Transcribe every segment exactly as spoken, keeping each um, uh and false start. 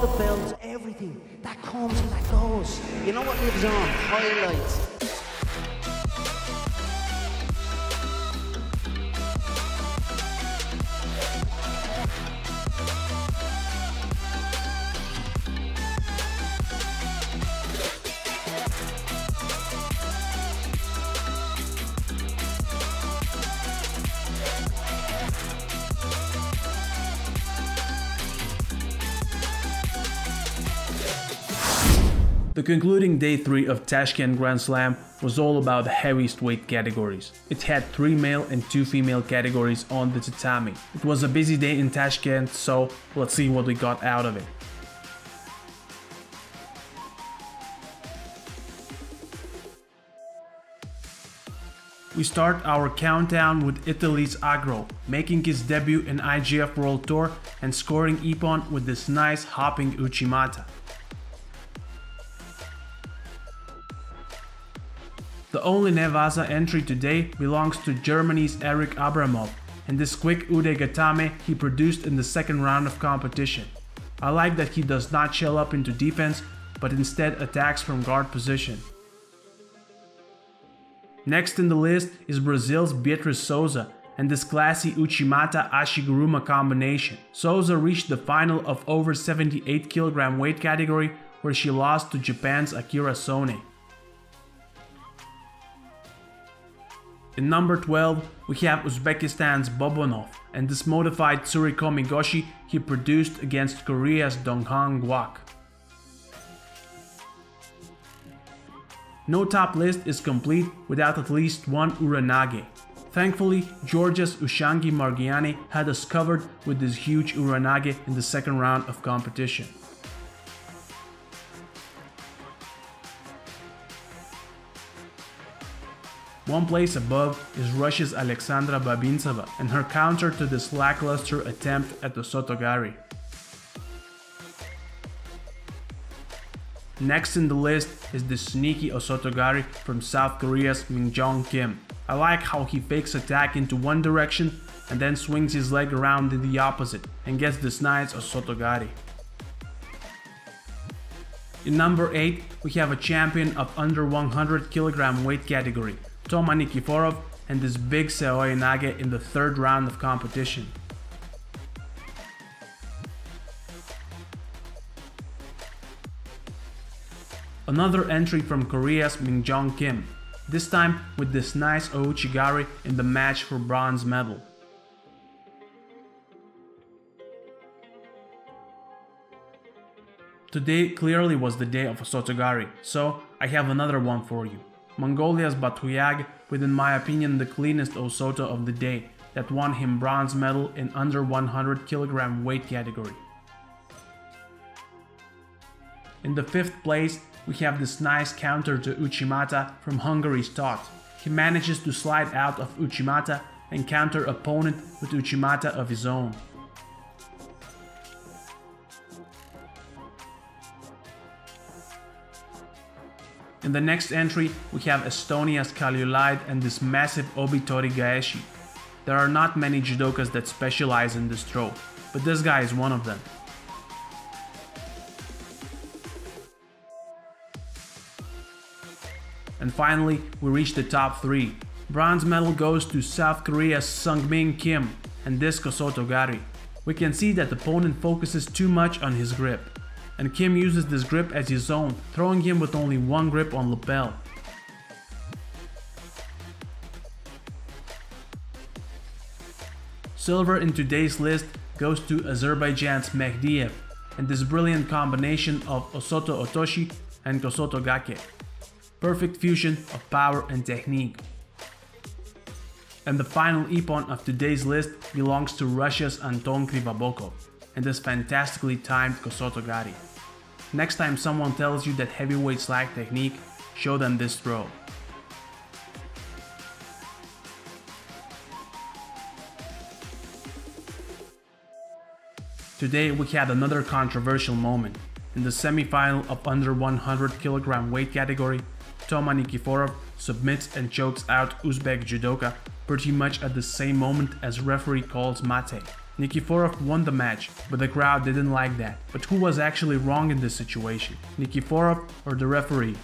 the films, everything that comes and that goes. You know what lives on? Highlights. The concluding day three of Tashkent Grand Slam was all about the heaviest weight categories. It had three male and two female categories on the tatami. It was a busy day in Tashkent, so let's see what we got out of it. We start our countdown with Italy's Agro, making his debut in I G F World Tour and scoring ippon with this nice hopping Uchimata. The only Newaza entry today belongs to Germany's Eric Abramov, and this quick Ude Gatame he produced in the second round of competition. I like that he does not shell up into defense, but instead attacks from guard position. Next in the list is Brazil's Beatriz Souza, and this classy Uchimata-Ashiguruma combination. Souza reached the final of over seventy-eight kilogram weight category, where she lost to Japan's Akira Sone. In number twelve, we have Uzbekistan's Bobonov, and this modified Tsurikomigoshi he produced against Korea's Donghan Gwak. No top list is complete without at least one uranage. Thankfully, Georgia's Ushangi Margiani had us covered with this huge uranage in the second round of competition. One place above is Russia's Alexandra Babintseva and her counter to this lackluster attempt at Osotogari. Next in the list is the sneaky Osotogari from South Korea's Minjong Kim. I like how he fakes attack into one direction and then swings his leg around in the opposite and gets this nice Osotogari. In number eight, we have a champion of under one hundred kilogram weight category, Toma Nikiforov, and this big Seoi Nage in the third round of competition. Another entry from Korea's Minjong Kim, this time with this nice Ouchi Gari in the match for bronze medal. Today clearly was the day of Osotogari, so I have another one for you. Mongolia's Batuyag, with in my opinion the cleanest Osoto of the day, that won him bronze medal in under one hundred kilogram weight category. In the fifth place, we have this nice counter to Uchimata from Hungary's Tóth. He manages to slide out of Uchimata and counter opponent with Uchimata of his own. In the next entry, we have Estonia's Kaljulaid and this massive Obitori Gaeshi. There are not many judokas that specialize in this throw, but this guy is one of them. And finally, we reach the top three. Bronze medal goes to South Korea's Sungmin Kim and this Kosoto Gari. We can see that the opponent focuses too much on his grip, and Kim uses this grip as his own, throwing him with only one grip on lapel. Silver in today's list goes to Azerbaijan's Mehdiev, and this brilliant combination of Osoto Otoshi and Kosoto Gake. Perfect fusion of power and technique. And the final ippon of today's list belongs to Russia's Anton Krivobokov, and this fantastically timed Kosoto Gari. Next time someone tells you that heavyweights lack technique, show them this throw. Today we had another controversial moment. In the semi-final of under one hundred kilogram weight category, Toma Nikiforov submits and chokes out Uzbek judoka pretty much at the same moment as referee calls mate. Nikiforov won the match, but the crowd didn't like that. But who was actually wrong in this situation? Nikiforov or the referee?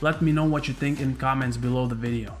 Let me know what you think in comments below the video.